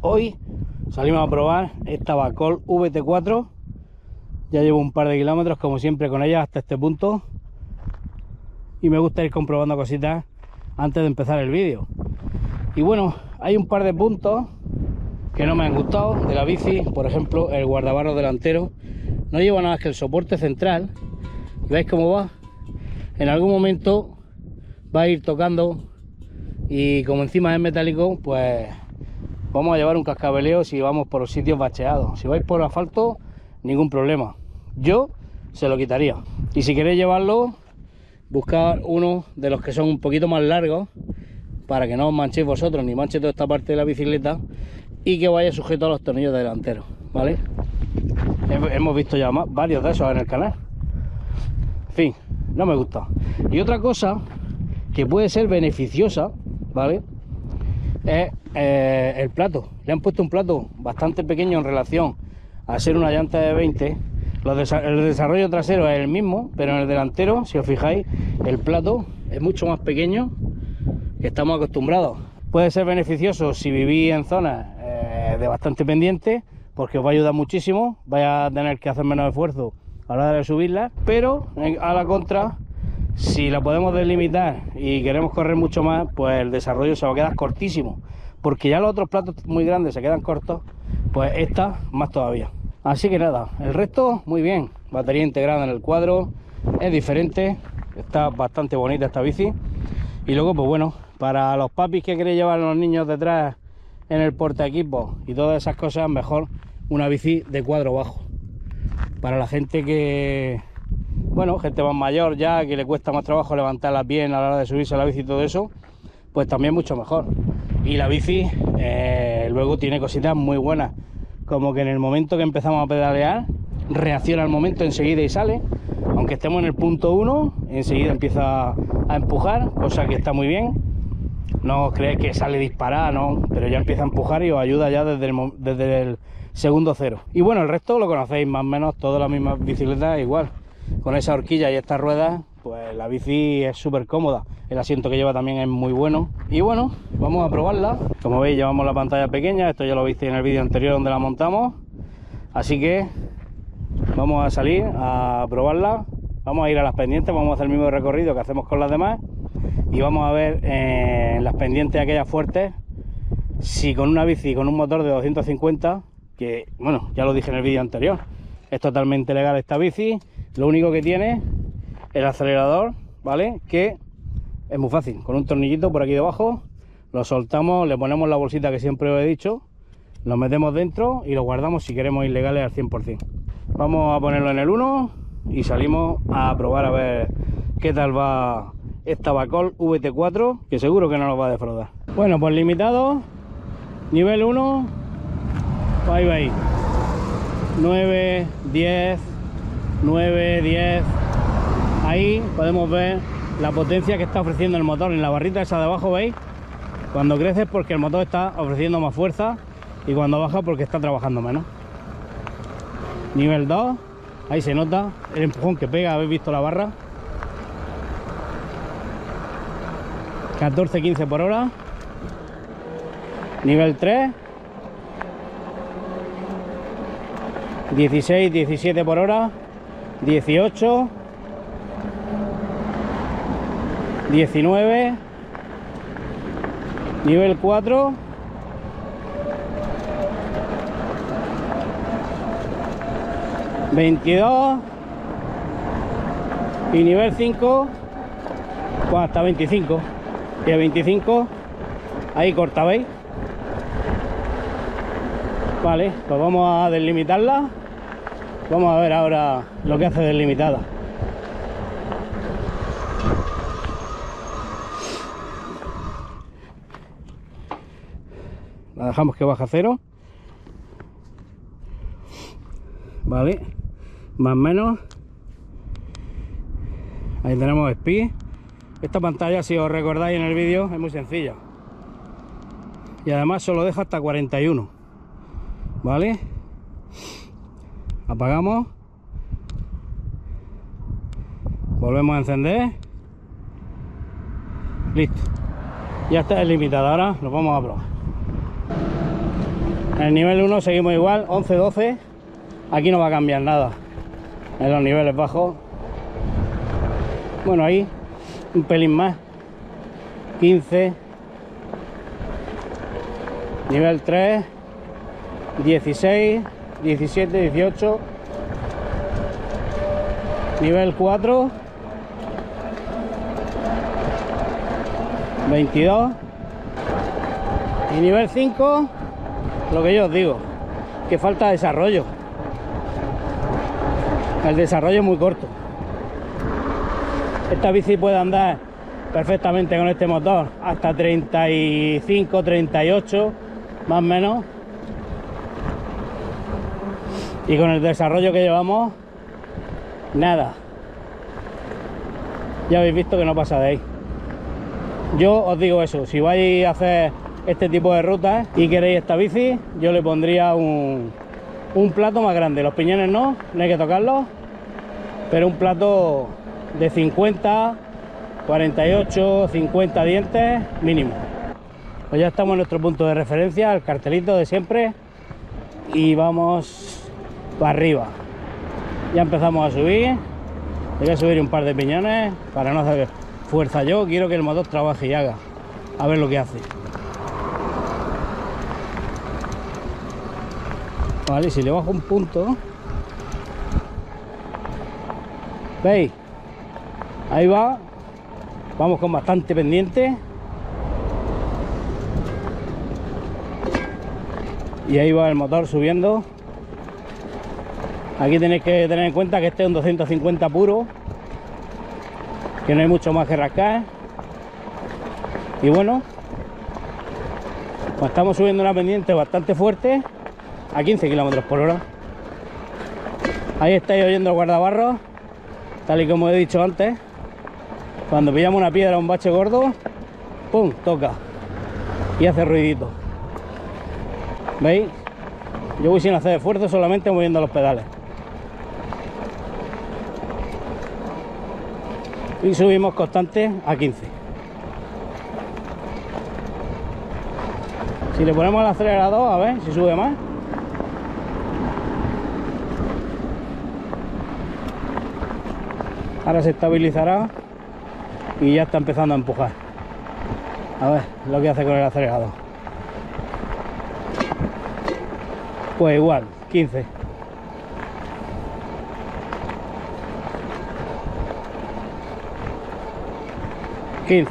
Hoy salimos a probar esta Vakole VT4. Ya llevo un par de kilómetros como siempre con ella hasta este punto y me gusta ir comprobando cositas antes de empezar el vídeo. Y bueno, hay un par de puntos que no me han gustado de la bici. Por ejemplo, el guardabarros delantero no lleva nada más que el soporte central. ¿Veis cómo va? En algún momento va a ir tocando y como encima es metálico, pues vamos a llevar un cascabeleo si vamos por los sitios bacheados. Si vais por asfalto, ningún problema. Yo se lo quitaría. Y si queréis llevarlo, buscad uno de los que son un poquito más largos para que no os manchéis vosotros, ni manche toda esta parte de la bicicleta y que vaya sujeto a los tornillos de delanteros, ¿vale? Hemos visto ya varios de esos en el canal. En fin, no me gusta. Y otra cosa que puede ser beneficiosa, ¿vale?, es el plato. Le han puesto un plato bastante pequeño en relación a ser una llanta de 20. El desarrollo trasero es el mismo, pero en el delantero, si os fijáis, el plato es mucho más pequeño que estamos acostumbrados. Puede ser beneficioso si vivís en zonas de bastante pendiente, porque os va a ayudar muchísimo. Vais a tener que hacer menos esfuerzo a la hora de subirla, pero a la contra, si la podemos delimitar y queremos correr mucho más, pues el desarrollo se va a quedar cortísimo, porque ya los otros platos muy grandes se quedan cortos, pues esta más todavía. Así que nada, el resto muy bien. Batería integrada en el cuadro, es diferente, está bastante bonita esta bici. Y luego, pues bueno, para los papis que queréis llevar a los niños detrás en el portaequipos y todas esas cosas, mejor una bici de cuadro bajo. Para la gente que... bueno, gente más mayor ya, que le cuesta más trabajo levantarlas bien a la hora de subirse a la bici y todo eso, pues también mucho mejor. Y la bici luego tiene cositas muy buenas, como que en el momento que empezamos a pedalear, reacciona al momento enseguida y sale. Aunque estemos en el punto 1, enseguida empieza a empujar, cosa que está muy bien. No os creéis que sale disparada, no, pero ya empieza a empujar y os ayuda ya desde el segundo cero. Y bueno, el resto lo conocéis más o menos, todas las mismas bicicletas igual. Con esa horquilla y estas ruedas, pues la bici es súper cómoda. El asiento que lleva también es muy bueno. Y bueno, vamos a probarla. Como veis, llevamos la pantalla pequeña. Esto ya lo visteis en el vídeo anterior donde la montamos. Así que vamos a salir a probarla. Vamos a ir a las pendientes. Vamos a hacer el mismo recorrido que hacemos con las demás. Y vamos a ver en las pendientes aquellas fuertes si con una bici con un motor de 250, que bueno, ya lo dije en el vídeo anterior, es totalmente legal esta bici. Lo único que tiene el acelerador, ¿vale?, que es muy fácil, con un tornillito por aquí debajo, lo soltamos, le ponemos la bolsita que siempre os he dicho, lo metemos dentro y lo guardamos si queremos ir legales al 100%. Vamos a ponerlo en el 1 y salimos a probar a ver qué tal va esta Vakole VT4, que seguro que no nos va a defraudar. Bueno, pues limitado, nivel 1, ahí va ahí, 9, 10... 9, 10, ahí podemos ver la potencia que está ofreciendo el motor en la barrita esa de abajo, ¿veis? Cuando crece es porque el motor está ofreciendo más fuerza y cuando baja porque está trabajando menos. Nivel 2, ahí se nota el empujón que pega, habéis visto la barra. 14, 15 por hora. Nivel 3. 16, 17 por hora. 18, 19, nivel 4, ...22... y nivel 5... pues hasta 25... y a 25... ahí corta, ¿veis? Vale, pues vamos a delimitarla. Vamos a ver ahora lo que hace delimitada. La dejamos que baja 0. Vale. Más o menos. Ahí tenemos speed. Esta pantalla, si os recordáis en el vídeo, es muy sencilla. Y además solo deja hasta 41. Vale. Apagamos, volvemos a encender, listo, ya está delimitada. Ahora lo vamos a probar. En el nivel 1 seguimos igual, 11, 12. Aquí no va a cambiar nada. En los niveles bajos. Bueno, ahí un pelín más. 15. Nivel 3. 16. 17, 18. Nivel 4. 22. Y nivel 5, lo que yo os digo, que falta desarrollo. El desarrollo es muy corto. Esta bici puede andar perfectamente con este motor hasta 35, 38, más o menos. Y con el desarrollo que llevamos, nada. Ya habéis visto que no pasa de ahí. Yo os digo eso, si vais a hacer este tipo de rutas y queréis esta bici, yo le pondría un plato más grande. Los piñones no hay que tocarlos, pero un plato de 50, 48, 50 dientes mínimo. Pues ya estamos en nuestro punto de referencia, el cartelito de siempre, y vamos para arriba. Ya empezamos a subir. Voy a subir un par de piñones para no hacer fuerza yo, quiero que el motor trabaje y haga, a ver lo que hace. Vale, si le bajo un punto, ¿veis? Ahí va, vamos con bastante pendiente. Y ahí va el motor subiendo. Aquí tenéis que tener en cuenta que este es un 250 puro, que no hay mucho más que rascar. Y bueno, pues estamos subiendo una pendiente bastante fuerte, a 15 km/h. Ahí estáis oyendo el guardabarros, tal y como he dicho antes. Cuando pillamos una piedra o un bache gordo, ¡pum!, toca y hace ruidito. ¿Veis? Yo voy sin hacer esfuerzo, solamente moviendo los pedales. Y subimos constantes a 15. Si le ponemos el acelerador, a ver si sube más. Ahora se estabilizará y ya está empezando a empujar. A ver lo que hace con el acelerador. Pues igual, 15.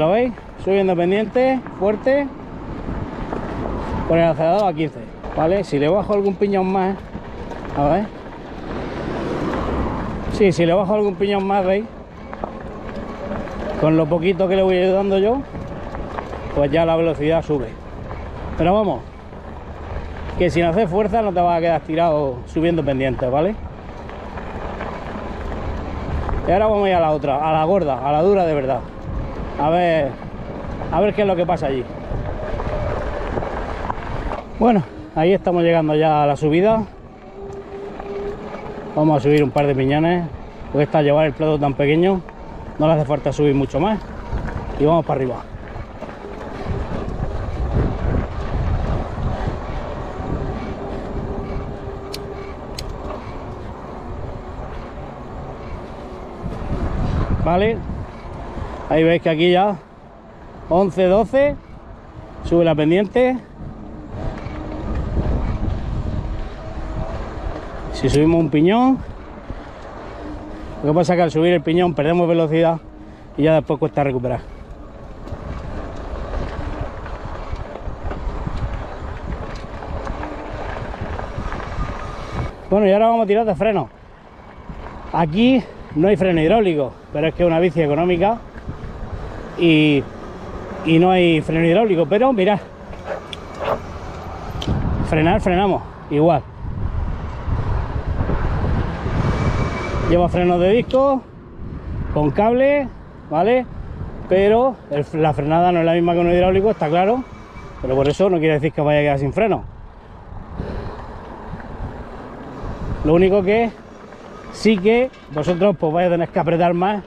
¿Lo veis? Subiendo pendiente, fuerte, con el acelerador a 15, ¿vale? Si le bajo algún piñón más, a ver. Sí, si le bajo algún piñón más, ¿veis? Con lo poquito que le voy dando yo, pues ya la velocidad sube. Pero vamos, que sin hacer fuerza no te vas a quedar tirado subiendo pendientes, ¿vale? Y ahora vamos a ir a la otra, a la gorda, a la dura de verdad. A ver qué es lo que pasa allí. Bueno, ahí estamos llegando ya a la subida. Vamos a subir un par de piñones, porque está llevar el plato tan pequeño, no le hace falta subir mucho más. Y vamos para arriba. Vale. Ahí veis que aquí ya 11, 12, sube la pendiente. Si subimos un piñón, lo que pasa es que al subir el piñón perdemos velocidad y ya después cuesta recuperar. Bueno, y ahora vamos a tirar de freno. Aquí no hay freno hidráulico, pero es que es una bici económica. Y no hay freno hidráulico, pero mirad, frenamos igual, lleva frenos de disco con cable, ¿vale? Pero la frenada no es la misma que un hidráulico, está claro, pero por eso no quiere decir que vaya a quedar sin freno. Lo único que sí que vosotros pues vais a tener que apretar más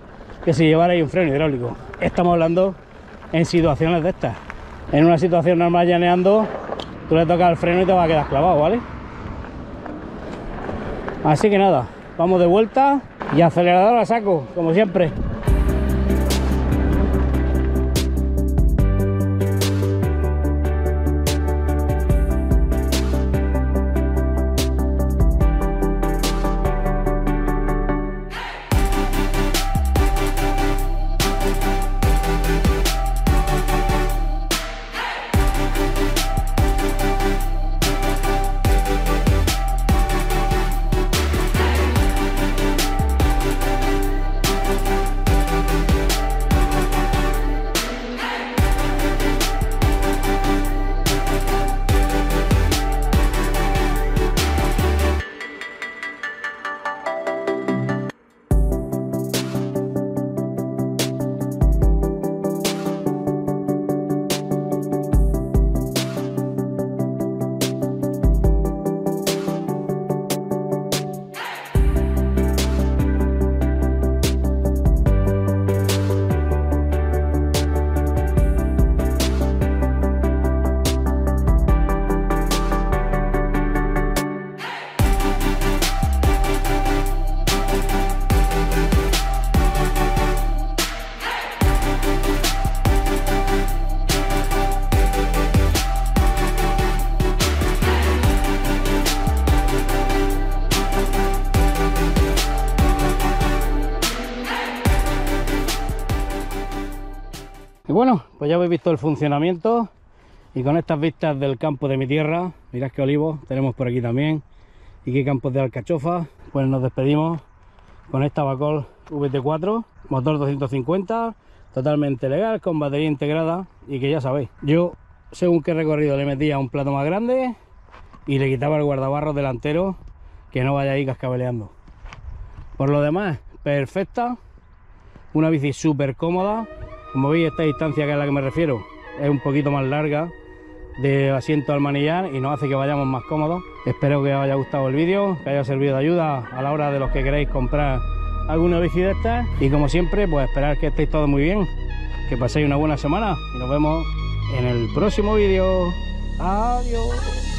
que si llevarais un freno hidráulico. Estamos hablando en situaciones de estas. En una situación normal llaneando, tú le tocas el freno y te vas a quedar clavado, ¿vale? Así que nada, vamos de vuelta y acelerador a saco, como siempre. Bueno, pues ya habéis visto el funcionamiento y con estas vistas del campo de mi tierra, mirad qué olivos tenemos por aquí también y qué campos de alcachofa, pues nos despedimos con esta Vakole VT4, motor 250, totalmente legal, con batería integrada y que ya sabéis, yo según qué recorrido le metía un plato más grande y le quitaba el guardabarros delantero que no vaya ahí cascabeleando. Por lo demás, perfecta, una bici súper cómoda. Como veis, esta distancia que es a la que me refiero es un poquito más larga de asiento al manillar y nos hace que vayamos más cómodos. Espero que os haya gustado el vídeo, que haya servido de ayuda a la hora de los que queréis comprar alguna bici de estas. Y como siempre, pues esperar que estéis todos muy bien, que paséis una buena semana y nos vemos en el próximo vídeo. Adiós.